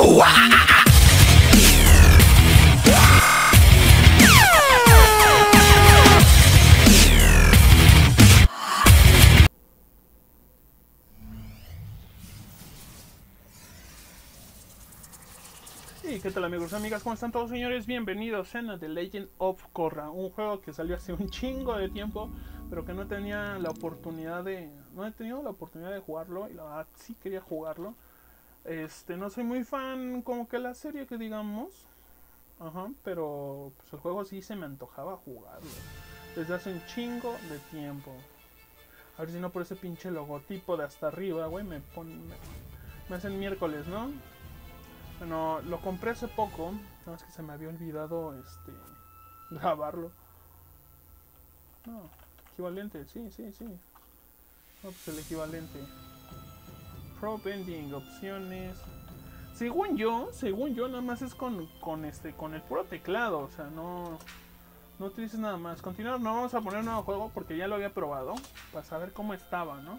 Y qué tal amigos y amigas, ¿cómo están todos señores? Bienvenidos a The Legend of Korra, un juego que salió hace un chingo de tiempo, pero que no he tenido la oportunidad de jugarlo, y la verdad sí quería jugarlo. No soy muy fan como que la serie que digamos, pero pues el juego sí se me antojaba jugarlo desde hace un chingo de tiempo. A ver si no por ese pinche logotipo de hasta arriba, güey, me hacen miércoles, ¿no? Bueno, lo compré hace poco, nada más que se me había olvidado grabarlo. No, equivalente, sí. No, pues el equivalente. Pro Bending, opciones. Según yo, nada más es con el puro teclado, o sea, no utilices nada más. Continuar, no vamos a poner un nuevo juego porque ya lo había probado, para saber cómo estaba, ¿no?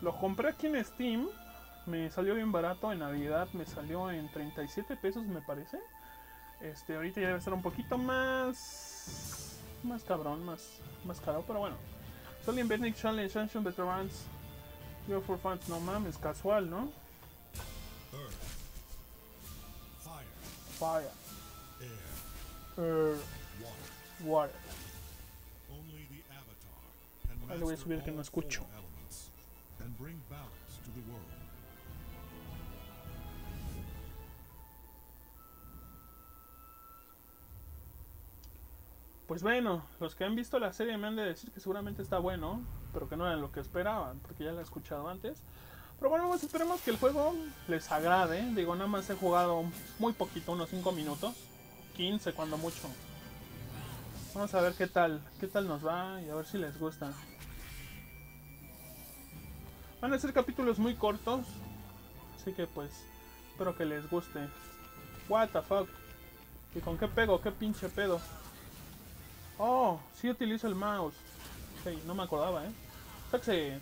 Lo compré aquí en Steam. Me salió bien barato en Navidad, me salió en 37 pesos me parece. Ahorita ya debe estar un poquito más cabrón, más caro, pero bueno. Solo Invernic Challenge, Ancient Veterans, You're for Fans, no mames, casual, ¿no? Fire. Air. Water. Only the Avatar. Ahí lo voy a subir que no escucho. Pues bueno, los que han visto la serie me han de decir que seguramente está bueno, pero que no era lo que esperaban, porque ya la he escuchado antes. Pero bueno, pues esperemos que el juego les agrade. Digo, nada más he jugado muy poquito, unos 5 minutos, 15 cuando mucho. Vamos a ver qué tal nos va y a ver si les gusta. Van a ser capítulos muy cortos, así que pues espero que les guste. What the fuck, ¿y con qué pego? ¿Qué pinche pedo? Oh, sí utilizo el mouse. Okay, no me acordaba, Taxi.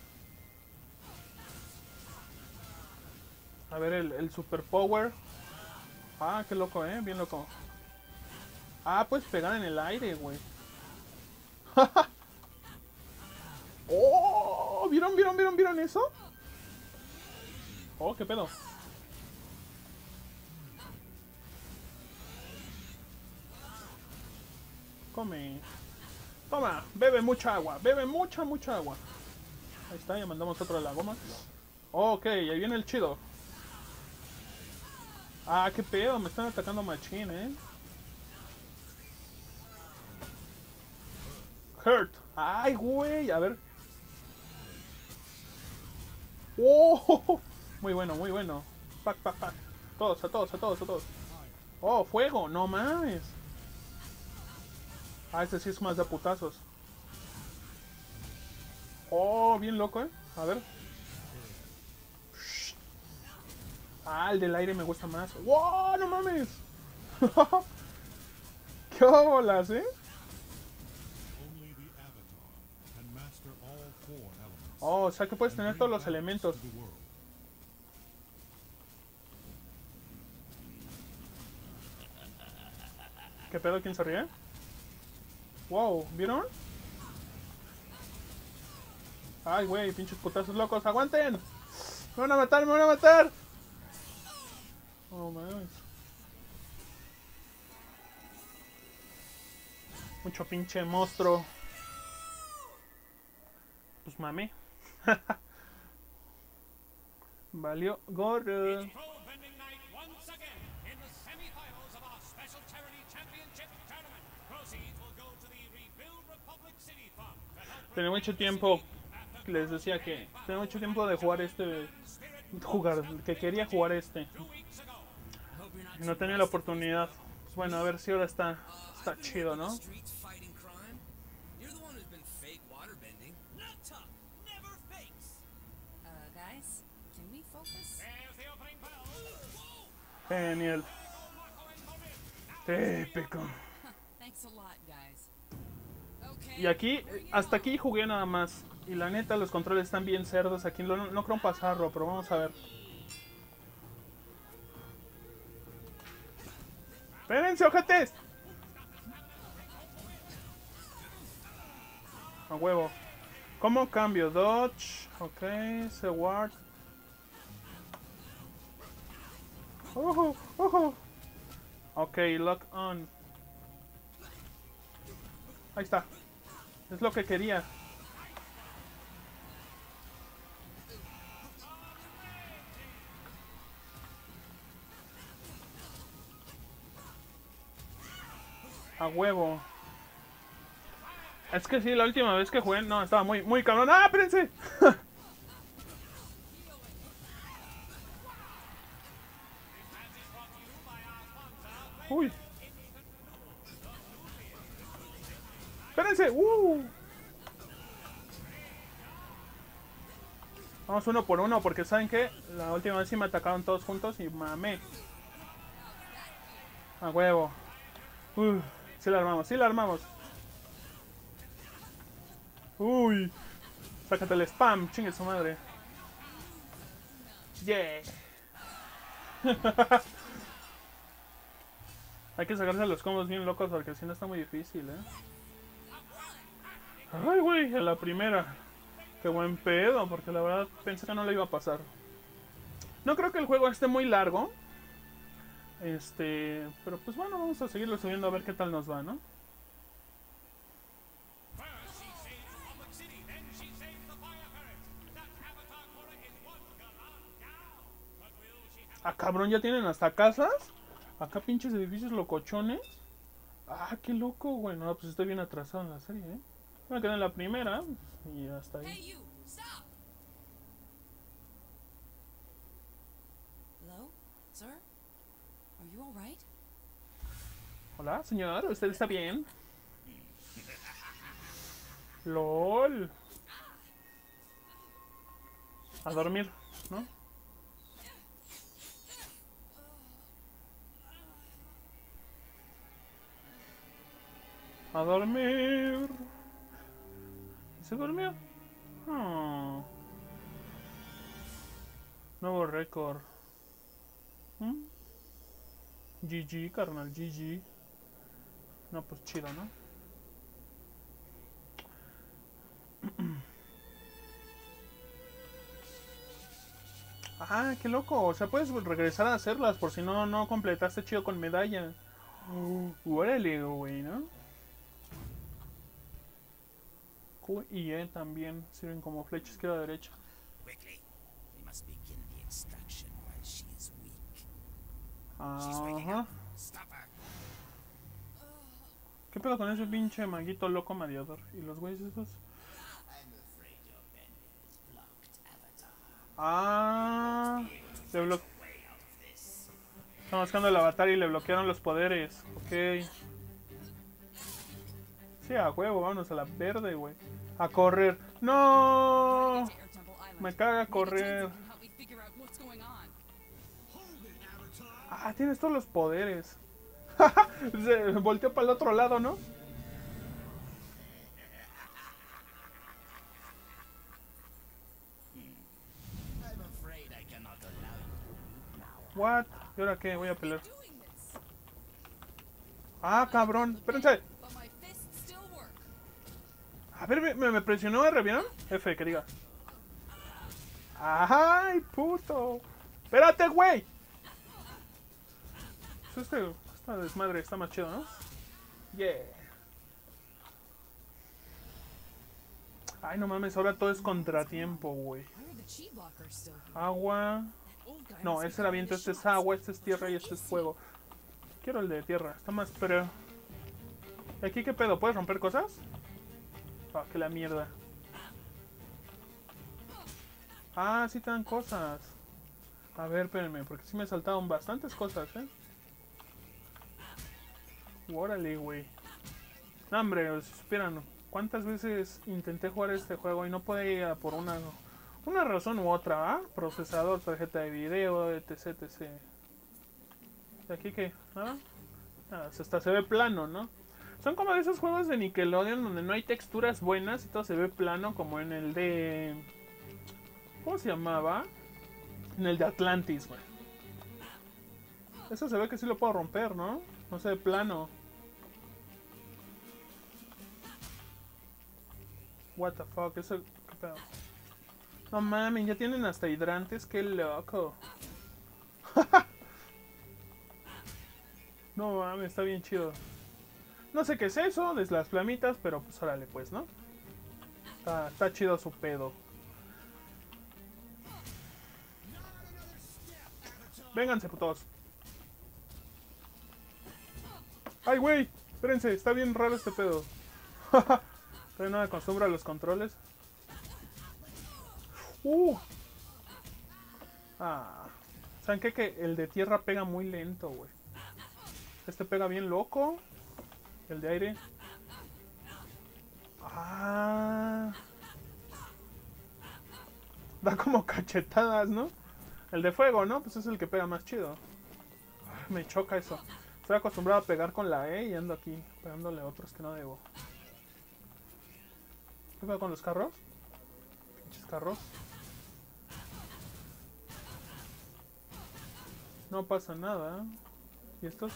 A ver el superpower. Ah, qué loco, bien loco. Ah, pues pegar en el aire, güey. Oh, ¿vieron eso? Oh, qué pedo. Come. Toma, bebe mucha agua. Ahí está, ya mandamos otro de la goma. Ok, ahí viene el chido. Ah, qué pedo, me están atacando machín, Hurt. Ay, güey, a ver. Oh, muy bueno. Pack. Todos. Oh, fuego, no mames. Ah, este sí es más de putazos. Oh, bien loco, A ver. Ah, el del aire me gusta más. ¡Wow! ¡No mames! ¡Qué bolas, Oh, o sea que puedes tener todos los elementos. ¿Qué pedo? ¿Quién se ríe? Wow, ¿vieron? Ay, güey, pinches putazos locos, aguanten. Me van a matar. Oh, man. Mucho pinche monstruo. Pues mame. Valió gorro. Tenía mucho tiempo, les decía que tenía mucho tiempo de jugar que quería jugar no tenía la oportunidad. Pues bueno, a ver si ahora está chido, ¿no? Genial. Épico. Y aquí, hasta aquí jugué nada más. Y la neta, los controles están bien cerdos. Aquí no creo pasarlo, pero vamos a ver. ¡Espérense, ojetes! A huevo. ¿Cómo cambio? Dodge. Ok, se guard. ¡Ojo! ¡Ojo! Ok, lock on. Ahí está. Es lo que quería. A huevo. Es que sí, la última vez que jugué, no, estaba muy cabrón. ¡Ah, espérense! Uy. Espérense. Vamos uno por uno, porque saben que la última vez sí me atacaron todos juntos y mamé. A huevo. Sí la armamos, sí la armamos. Uy. Sácate el spam, chingue su madre. Yeah. Hay que sacarse los combos bien locos porque si no está muy difícil, Ay, güey, a la primera. Qué buen pedo, porque la verdad pensé que no le iba a pasar. No creo que el juego esté muy largo. Pero pues bueno, vamos a seguirlo subiendo a ver qué tal nos va, ¿no? Ah, cabrón, ¿ya tienen hasta casas? Acá pinches edificios locochones. Ah, qué loco, güey. No, pues estoy bien atrasado en la serie, Me quedé en la primera y hasta ahí. Hola, señor, ¿usted está bien? LOL. A dormir, ¿no? A dormir. ¿Se durmió? Oh. Nuevo récord. GG, carnal, GG. No, pues chido, ¿no? Ah, qué loco. O sea, puedes regresar a hacerlas por si no completaste chido con medalla. Órale, güey, ¿no? Q y E también sirven como flecha izquierda derecha. Ajá. ¿Qué pedo con ese pinche maguito loco mediador? ¿Y los güeyes esos? Ah, le bloquearon. Estamos buscando el avatar y le bloquearon los poderes. Ok. Sí, a huevo, vámonos a la verde, güey. A correr. ¡No! Me caga correr. Ah, tienes todos los poderes. Se volteó para el otro lado, ¿no? What? ¿Y ahora qué? Voy a pelear. Ah, cabrón. Espérense. A ver, me presionó, ¿re vieron? F, que diga. ¡Ay, puto! ¡Espérate, güey! Esta desmadre está más chido, ¿no? Yeah. Ay, no mames, ahora todo es contratiempo, güey. Agua. No, ese era viento, este es agua, este es tierra y este es fuego. Quiero el de tierra, está más pero. ¿Y aquí qué pedo? ¿Puedes romper cosas? Ah, que la mierda. Ah, sí te dan cosas. A ver, espérenme, porque sí me saltaron bastantes cosas, Órale, güey. No, hombre, si supieran cuántas veces intenté jugar este juego y no podía por una razón u otra, procesador, tarjeta de video, etc, etc. ¿Y aquí qué? ¿Nada? Nada, hasta se ve plano, ¿no? Son como de esos juegos de Nickelodeon donde no hay texturas buenas y todo se ve plano, como en el de... ¿Cómo se llamaba? En el de Atlantis, güey. Eso se ve que sí lo puedo romper, ¿no? No sé, de plano. What the fuck, eso... ¿Qué pedo? No mames, ya tienen hasta hidrantes, qué loco. No mames, está bien chido. No sé qué es eso, de las flamitas, pero pues órale pues, ¿no? Está chido su pedo. Vénganse, putos. ¡Ay, güey! Espérense, está bien raro este pedo. Todavía no me acostumbro a los controles. ¿Saben qué? Que el de tierra pega muy lento, güey. Este pega bien loco. El de aire. Da como cachetadas, ¿no? El de fuego, ¿no? Pues es el que pega más chido. Ay, me choca eso. Estoy acostumbrado a pegar con la E y ando aquí pegándole a otros que no debo. ¿Qué pasa con los carros? Pinches carros. No pasa nada. ¿Y estos?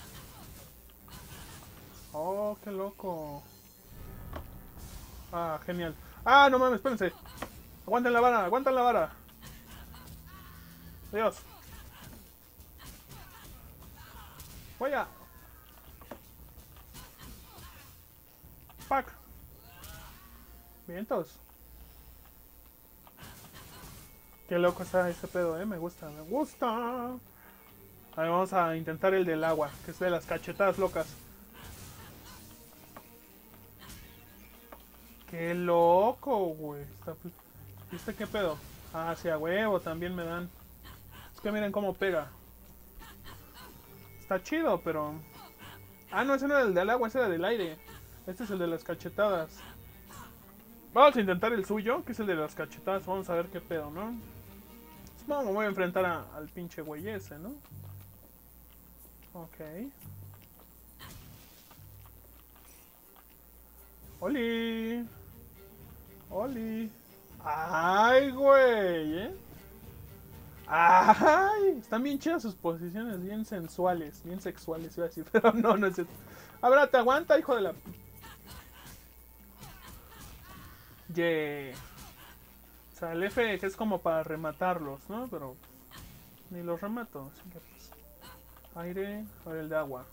Oh, qué loco. Ah, genial. Ah, no mames, espérense. Aguanten la vara, aguanten la vara. Adiós. Vaya. Pack. Vientos. Qué loco está ese pedo, me gusta, me gusta. A ver, vamos a intentar el del agua, que es de las cachetadas locas. Qué loco, güey. ¿Viste qué pedo? Ah, sí, a huevo también me dan. Es que miren cómo pega. Está chido, pero... Ah, no, ese no era el del agua, ese era del aire. Este es el de las cachetadas. Vamos a intentar el suyo, que es el de las cachetadas. Vamos a ver qué pedo, ¿no? Vamos, voy a enfrentar al pinche güey ese, ¿no? Ok. ¡Oli! ¡Oli! ¡Ay, güey! ¡Ay! Están bien chidas sus posiciones, bien sensuales, bien sexuales, iba a decir, pero no, no es eso. Ahora te aguanta, hijo de la... Yeah. O sea, el F es como para rematarlos, ¿no? Pero ni los remato, así que pues... Aire, ahora el de agua.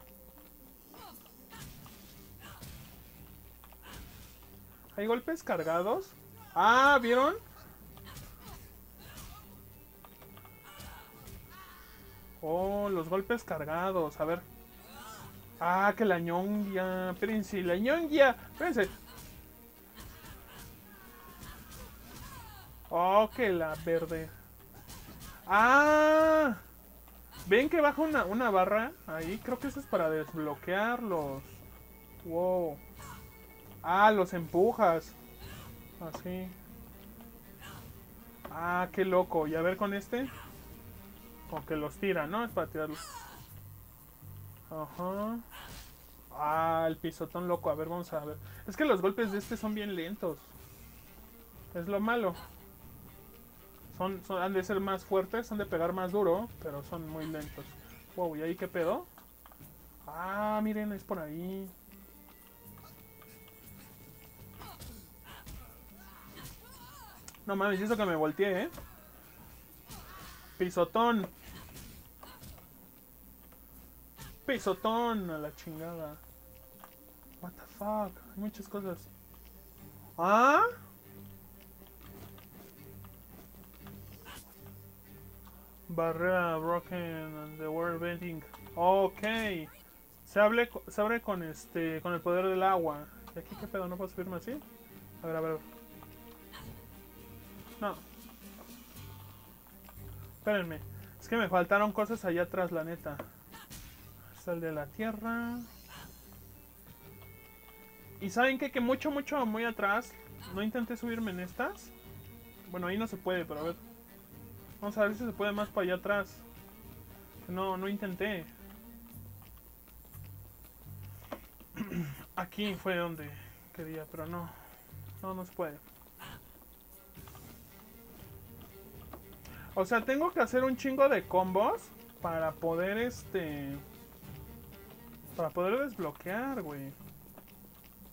¿Hay golpes cargados? Ah, ¿vieron? Oh, los golpes cargados. A ver. Ah, que la ñonguia. Espérense, la ñonguia. Espérense. Oh, que la verde. Ah. ¿Ven que baja una barra? Ahí creo que eso es para desbloquearlos. Wow. Ah, los empujas. Así. Ah, qué loco. Y a ver con este. Como que los tira, ¿no? Es para tirarlos. Ajá. Ah, el pisotón loco. A ver, vamos a ver. Es que los golpes de este son bien lentos. Es lo malo. Han de ser más fuertes, han de pegar más duro, pero son muy lentos. Wow, ¿y ahí qué pedo? Ah, miren, es por ahí. No mames, eso que me volteé, Pisotón. Pisotón a la chingada. What the fuck. Hay muchas cosas. ¿Ah? Barrera broken the world bending. Ok. Se abre con con el poder del agua. ¿Y aquí qué pedo? ¿No puedo subirme así? A ver, a ver. No. Espérenme. Es que me faltaron cosas allá atrás, la neta. Es el de la tierra. Y ¿saben qué? Que mucho, muy atrás. No intenté subirme en estas. Bueno, ahí no se puede, pero a ver. Vamos a ver si se puede más para allá atrás. No, no intenté. Aquí fue donde quería, pero no. No, no se puede. O sea, tengo que hacer un chingo de combos para poder desbloquear, güey.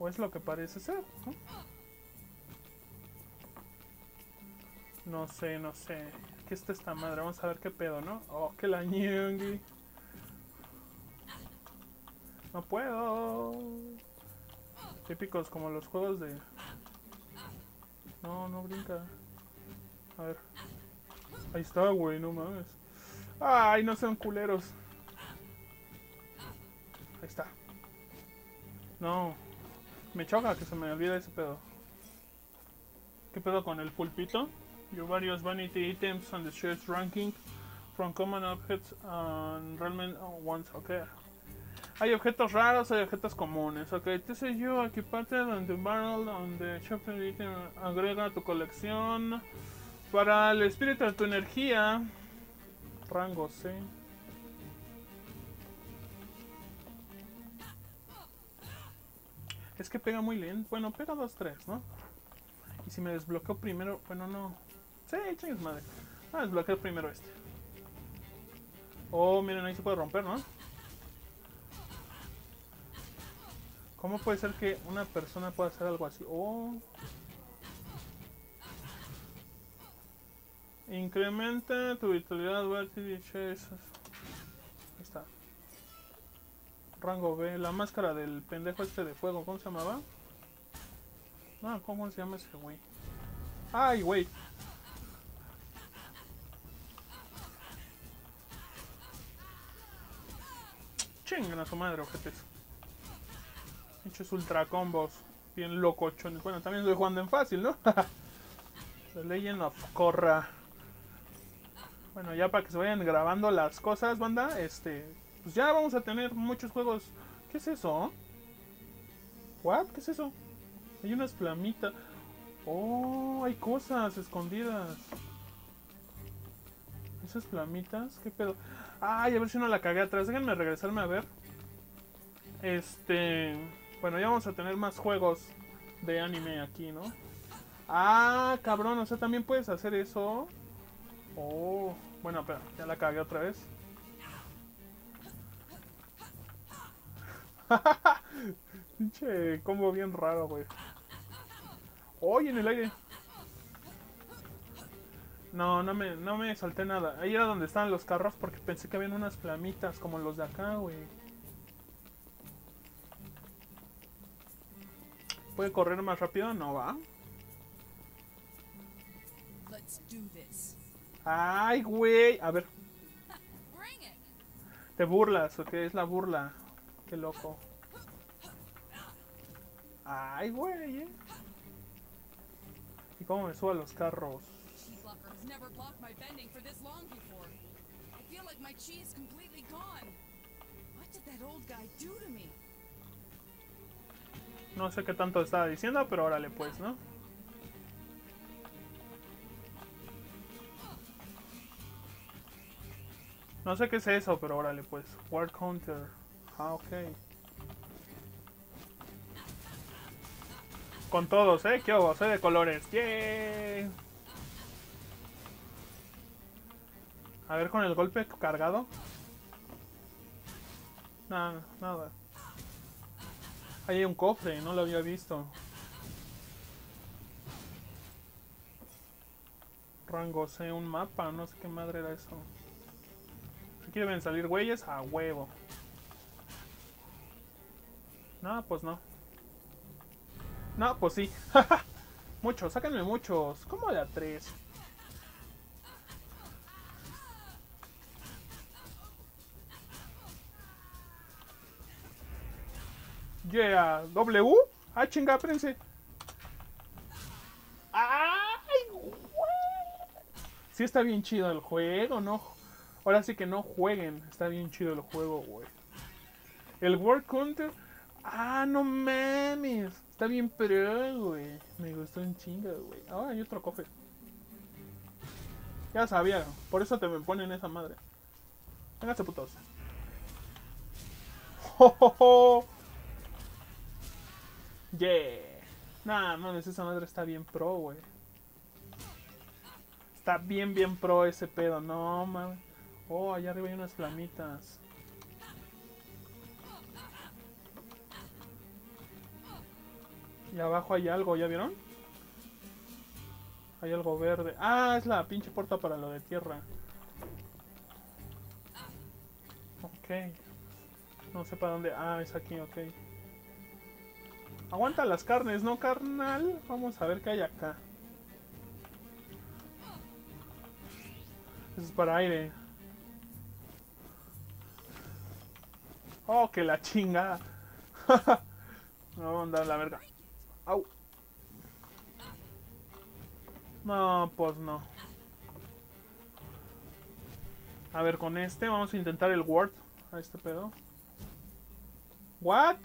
O es lo que parece ser, ¿no? No sé, no sé. ¿Qué está esta madre? Vamos a ver qué pedo, ¿no? Oh, que la ñengui. No puedo. Típicos como los juegos de... No, no brinca. A ver. Ahí está, güey, no mames. Ay, no sean culeros. Ahí está. No. Me choca que se me olvide ese pedo. ¿Qué pedo con el pulpito? Your various vanity items on the search ranking from common objects and realm ones, ok. Hay objetos raros, hay objetos comunes, ok. Te sé yo, equiparte donde barrel, donde shopping item, agrega tu colección. Para el espíritu de tu energía. Rango C. Es que pega muy lento. Bueno, pega 2-3, ¿no? Y si me desbloqueo primero. Bueno, no. Sí, chingues madre. Voy a desbloquear primero este. Oh, miren, ahí se puede romper, ¿no? ¿Cómo puede ser que una persona pueda hacer algo así? Oh. Incrementa tu vitalidad, ahí está. Rango B, la máscara del pendejo este de fuego, ¿cómo se llamaba? No, ¿cómo se llama ese güey? ¡Ay, güey! Chingan a su madre, ojetes. Pinches ultra combos, bien locochones. Bueno, también estoy jugando en fácil, ¿no? The Legend of Korra. Bueno, ya para que se vayan grabando las cosas, banda, pues ya vamos a tener muchos juegos. ¿Qué es eso? ¿What? ¿Qué es eso? Hay unas flamitas. Oh, hay cosas escondidas. Esas flamitas, ¿qué pedo? Ay, a ver si no la cagué atrás. Déjenme regresarme a ver. Bueno, ya vamos a tener más juegos de anime aquí, ¿no? Ah, cabrón, o sea, también puedes hacer eso. Oh, bueno, pero ya la cagué otra vez. Pinche combo bien raro, güey. ¡Oye, oh, en el aire! No, no me salté nada. Ahí era donde estaban los carros porque pensé que habían unas flamitas como los de acá, güey. ¿Puede correr más rápido? No va. ¡Ay, güey! A ver. Te burlas, ¿ok? Es la burla. Qué loco. ¡Ay, güey! ¿Y cómo me subo a los carros? No sé qué tanto estaba diciendo, pero órale pues, ¿no? No sé qué es eso, pero órale pues. War Counter. Ah, ok. Con todos, ¿eh? ¿Qué hago? Soy de colores. ¡Yay! A ver con el golpe cargado. Nada, nada. Ahí hay un cofre, no lo había visto. Rango C, un mapa, no sé qué madre era eso. Aquí deben salir güeyes a huevo. No, pues no. No, pues sí. Muchos, sáquenme muchos. ¿Cómo de a 3? Yeah, W. Ah, chinga, prense. Ay, güey. Sí está bien chido el juego, ¿no? Ahora sí que no jueguen. Está bien chido el juego, güey. El World Counter. Ah, no mames. Está bien pro, güey. Me gustó un chingo, güey. Ah, hay otro cofre. Ya sabía. Por eso te me ponen esa madre. Véngase, putos. ¡Jo, jo, jo! Yeah. Nah, mames, esa madre está bien pro, güey. Está bien pro ese pedo. No, mames. Oh, allá arriba hay unas flamitas. Y abajo hay algo, ¿ya vieron? Hay algo verde. Ah, es la pinche puerta para lo de tierra. Ok. No sé para dónde. Ah, es aquí, ok. Aguanta las carnes, ¿no, carnal? Vamos a ver qué hay acá. Eso es para aire. Oh, que la chingada. No vamos a andar la verga. Au. No, pues no. A ver, con este vamos a intentar el ward. A este pedo. ¿What?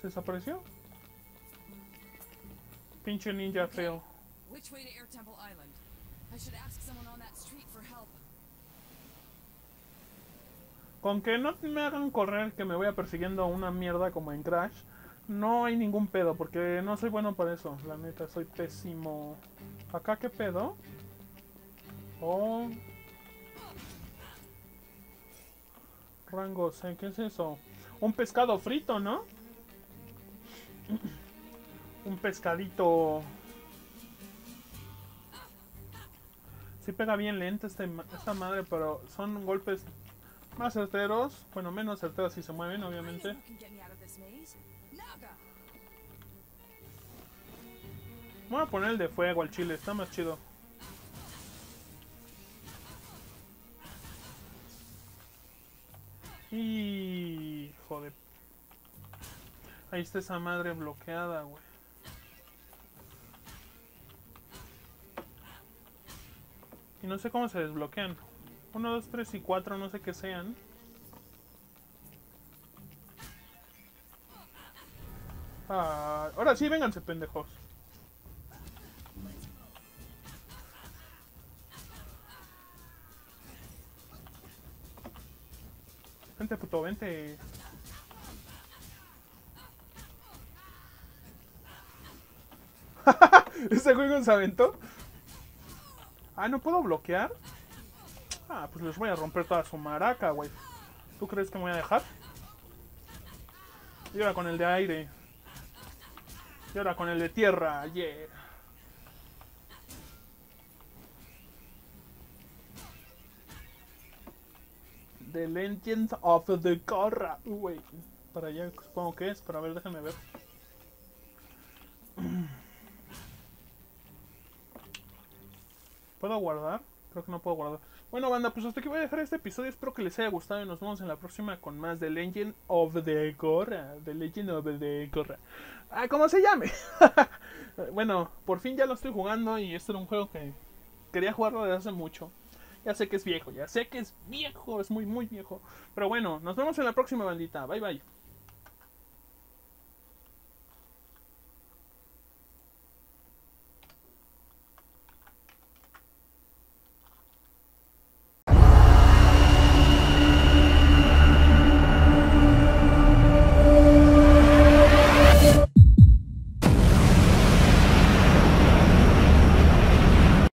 ¿Se desapareció? Pinche ninja feo. Con que no me hagan correr, que me voy a persiguiendo una mierda como en Crash. No hay ningún pedo, porque no soy bueno para eso. La neta, soy pésimo. ¿Acá qué pedo? Oh. Rangos, ¿eh? ¿Qué es eso? Un pescado frito, ¿no? Un pescadito. Sí pega bien lento esta madre, pero son golpes más certeros. Bueno, menos certeros si se mueven, obviamente. Voy a poner el de fuego al chile, está más chido. Y joder. Ahí está esa madre bloqueada, güey. Y no sé cómo se desbloquean. 1, 2, 3 y 4, no sé qué sean. Ah, ahora sí, vénganse, pendejos. Vente, puto, vente. ¿Ese güey nos aventó? Ah, ¿no puedo bloquear? Ah, pues les voy a romper toda su maraca, güey. ¿Tú crees que me voy a dejar? Y ahora con el de aire. Y ahora con el de tierra. Yeah. The Legend of Korra. Güey. Para allá supongo que es. Pero a ver, déjenme ver. ¿Puedo guardar? Creo que no puedo guardar. Bueno, banda, pues hasta aquí voy a dejar este episodio. Espero que les haya gustado y nos vemos en la próxima con más de Legend of Korra. The Legend of Korra. Ah, ¿cómo se llame? Bueno, por fin ya lo estoy jugando y este era un juego que quería jugarlo desde hace mucho. Ya sé que es viejo, es muy viejo. Pero bueno, nos vemos en la próxima, bandita. Bye, bye.